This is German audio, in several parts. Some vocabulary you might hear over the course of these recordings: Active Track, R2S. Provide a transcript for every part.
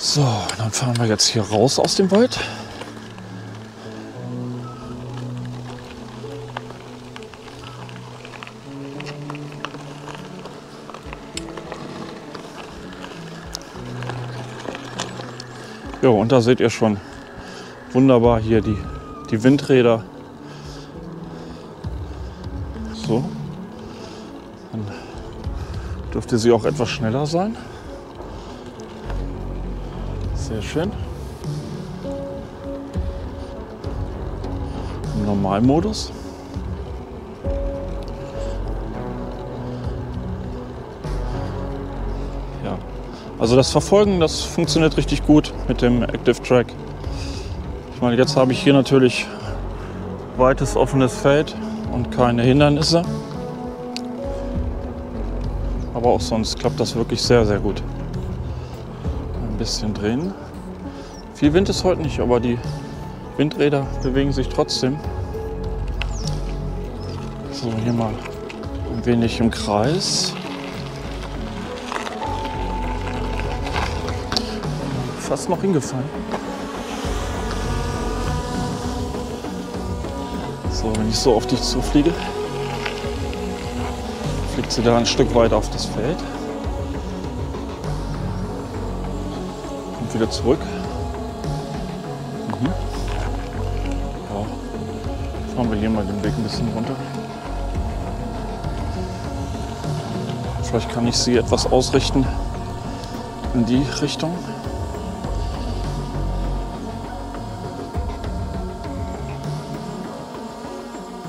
So, dann fahren wir jetzt hier raus aus dem Wald. Jo, und da seht ihr schon wunderbar hier die Windräder. So, dann dürfte sie auch etwas schneller sein. Sehr schön. Im Normalmodus. Ja, also das Verfolgen, das funktioniert richtig gut mit dem Active Track. Ich meine, jetzt habe ich hier natürlich weites offenes Feld und keine Hindernisse. Aber auch sonst klappt das wirklich sehr, sehr gut. Bisschen drehen. Viel Wind ist heute nicht, aber die Windräder bewegen sich trotzdem. So, hier mal ein wenig im Kreis. Fast noch hingefallen. So, wenn ich so auf dich zufliege, fliegt sie da ein Stück weit auf das Feld. Wieder zurück. Ja. Fahren wir hier mal den Weg ein bisschen runter. Vielleicht kann ich sie etwas ausrichten in die Richtung.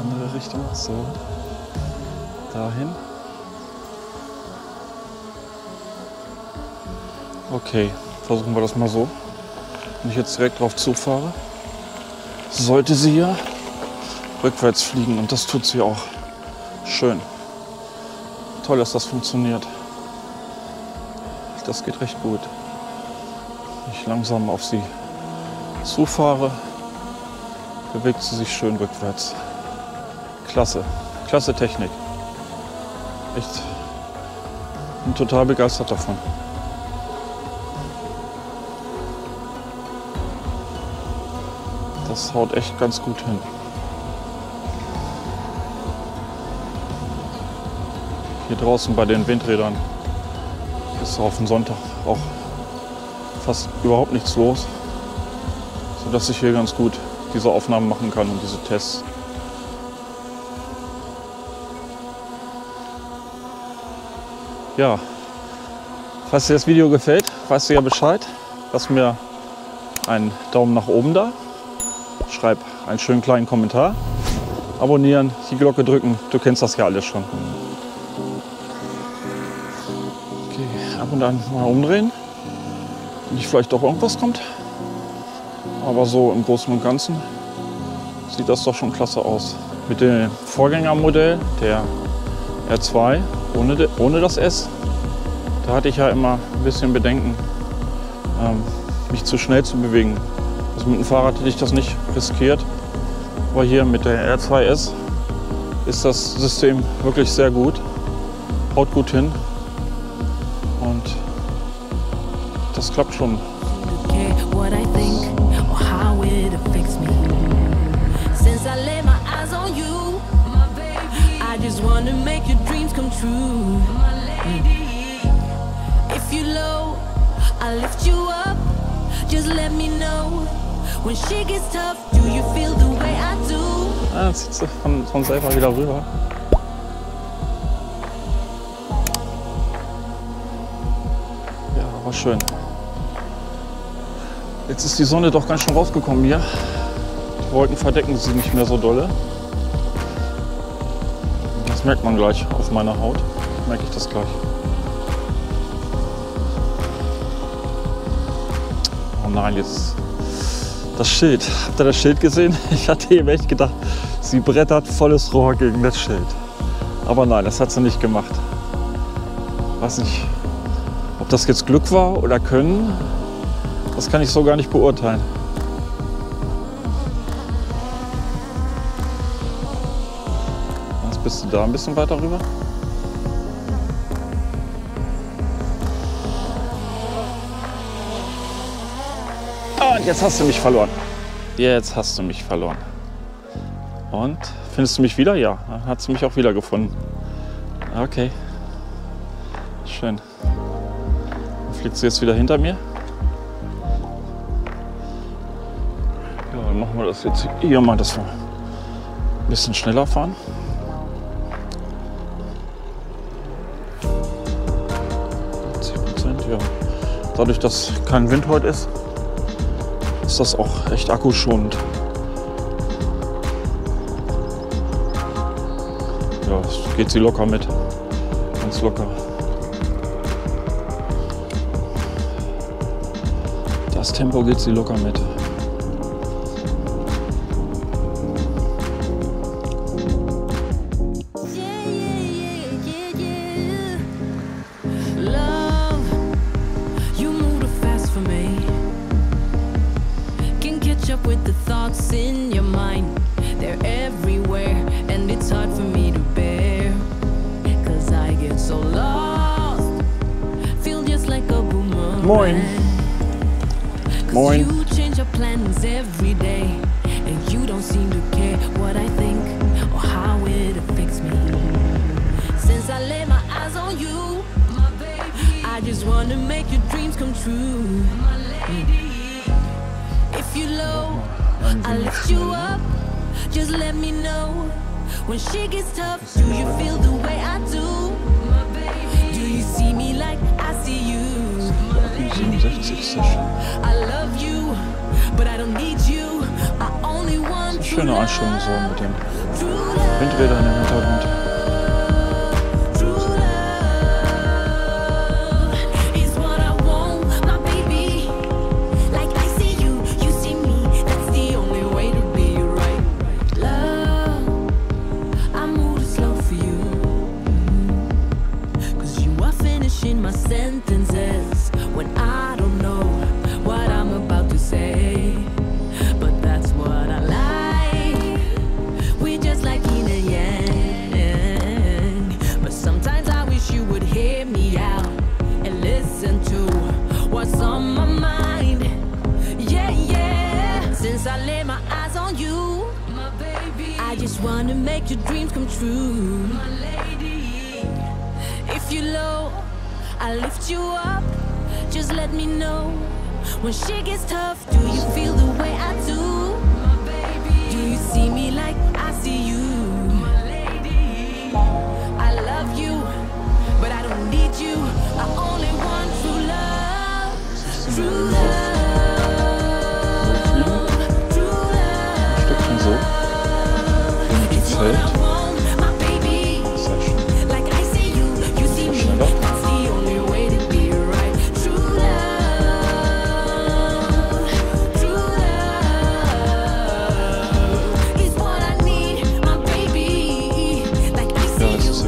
Andere Richtung, so. Dahin. Okay. Versuchen wir das mal so. Wenn ich jetzt direkt drauf zufahre, sollte sie hier rückwärts fliegen. Und das tut sie auch. Schön. Toll, dass das funktioniert. Das geht recht gut. Wenn ich langsam auf sie zufahre, bewegt sie sich schön rückwärts. Klasse. Klasse Technik. Echt. Bin total begeistert davon. Das haut echt ganz gut hin. Hier draußen bei den Windrädern ist auf den Sonntag auch fast überhaupt nichts los, sodass ich hier ganz gut diese Aufnahmen machen kann und diese Tests. Ja, falls dir das Video gefällt, weißt du ja Bescheid. Lass mir einen Daumen nach oben da. Schreib einen schönen kleinen Kommentar, abonnieren, die Glocke drücken, du kennst das ja alles schon. Okay, ab und an mal umdrehen, nicht vielleicht doch irgendwas kommt, aber so im Großen und Ganzen sieht das doch schon klasse aus. Mit dem Vorgängermodell, der R2, ohne das S, da hatte ich ja immer ein bisschen Bedenken, mich zu schnell zu bewegen. Also mit dem Fahrrad hätte ich das nicht riskiert, aber hier mit der R2S ist das System wirklich sehr gut, haut gut hin und das klappt schon. Ah, jetzt zieht sie von selber wieder rüber. Ja, war schön. Jetzt ist die Sonne doch ganz schön rausgekommen hier. Die Wolken verdecken sie nicht mehr so dolle. Das merkt man gleich auf meiner Haut. Merke ich das gleich. Oh nein, jetzt das Schild. Habt ihr das Schild gesehen? Ich hatte eben echt gedacht, sie brettert volles Rohr gegen das Schild. Aber nein, das hat sie nicht gemacht. Weiß nicht, ob das jetzt Glück war oder Können. Das kann ich so gar nicht beurteilen. Jetzt bist du da ein bisschen weiter rüber. Und jetzt hast du mich verloren. Jetzt hast du mich verloren. Und findest du mich wieder? Ja, dann hat sie mich auch wieder gefunden. Okay. Schön. Dann fliegt sie jetzt wieder hinter mir. Machen wir das jetzt hier mal, dass wir ein bisschen schneller fahren. Ja. Dadurch, dass kein Wind heute ist, ist das auch echt akkuschonend. Ja, das geht sie locker mit. Ganz locker. Das Tempo geht sie locker mit. Moin. Moin. Schöne Einstellung so mit den Windrädern im Hintergrund.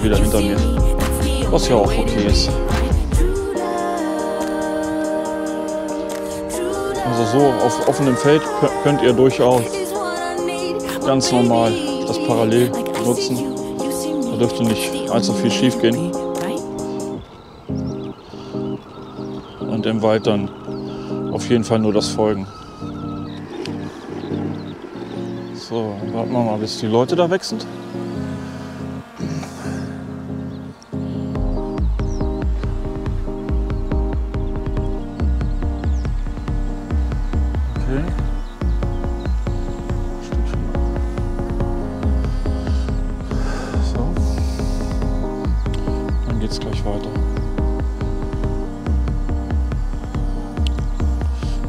Wieder hinter mir, was ja auch okay ist. Also so auf offenem Feld könnt ihr durchaus ganz normal das Parallel nutzen. dürfte nicht allzu viel schief gehen. Und im Wald dann auf jeden Fall nur das Folgen. So, warten wir mal, bis die Leute da weg sind.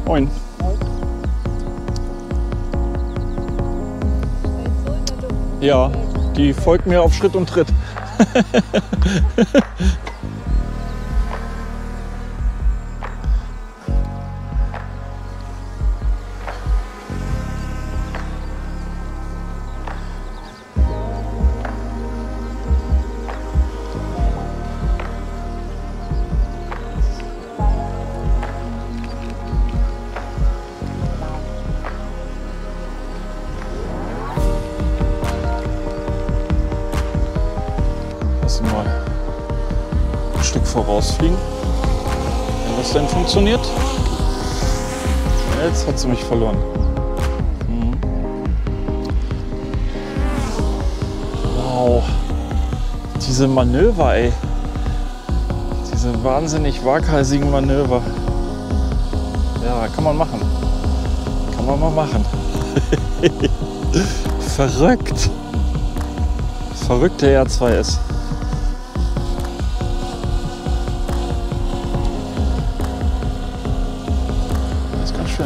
Moin. Ja, die folgt mir auf Schritt und Tritt. Mal ein Stück vorausfliegen, wenn das denn funktioniert. Jetzt hat sie mich verloren. Wow, diese Manöver, ey. Diese wahnsinnig waghalsigen Manöver. Ja, kann man machen. Kann man mal machen. Verrückt. Verrückte R2S.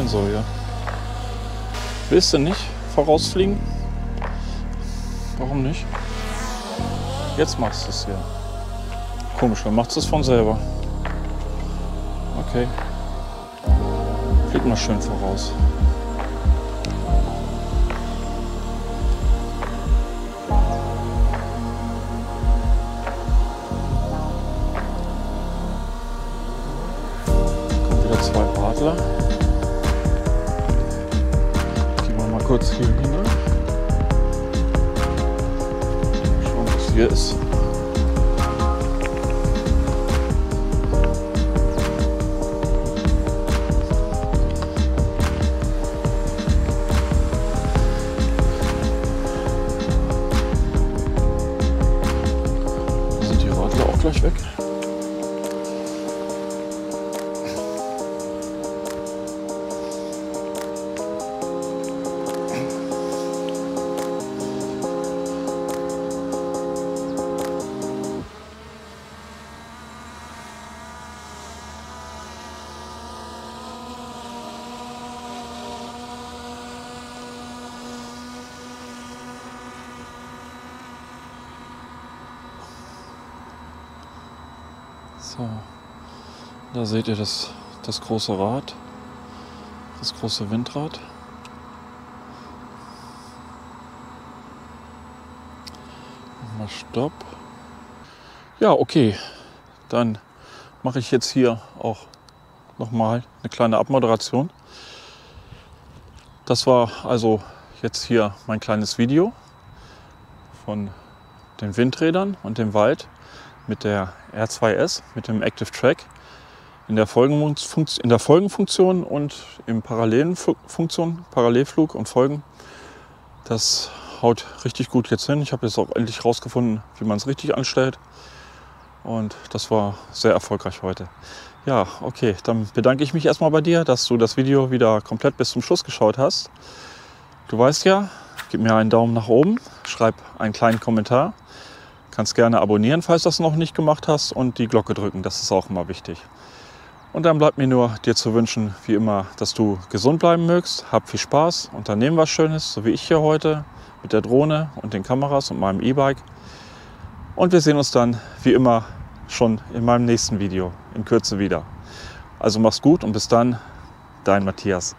So, ja. Willst du nicht vorausfliegen? Warum nicht? Jetzt machst du es ja. Komisch, dann machst du es von selber. Okay. Flieg mal schön voraus. Da kommen wieder zwei Radler. Kurz hier hinein. Schauen, was hier ist. Da sind die Radler auch gleich weg. So, da seht ihr das große Rad, das große Windrad. Nochmal Stopp. Ja, okay, dann mache ich jetzt hier auch nochmal eine kleine Abmoderation. Das war also jetzt hier mein kleines Video von den Windrädern und dem Wald mit der R2S, mit dem Active Track, in der Folgenfunktion und im parallelen Funktion, Parallelflug und Folgen. Das haut richtig gut jetzt hin. Ich habe jetzt auch endlich rausgefunden, wie man es richtig anstellt. Und das war sehr erfolgreich heute. Ja, okay, dann bedanke ich mich erstmal bei dir, dass du das Video wieder komplett bis zum Schluss geschaut hast. Du weißt ja, gib mir einen Daumen nach oben, schreib einen kleinen Kommentar. Kannst gerne abonnieren, falls du das noch nicht gemacht hast, und die Glocke drücken, das ist auch immer wichtig. Und dann bleibt mir nur dir zu wünschen, wie immer, dass du gesund bleiben mögst, hab viel Spaß, unternehm was Schönes, so wie ich hier heute mit der Drohne und den Kameras und meinem E-Bike. Und wir sehen uns dann, wie immer, schon in meinem nächsten Video in Kürze wieder. Also mach's gut und bis dann, dein Matthias.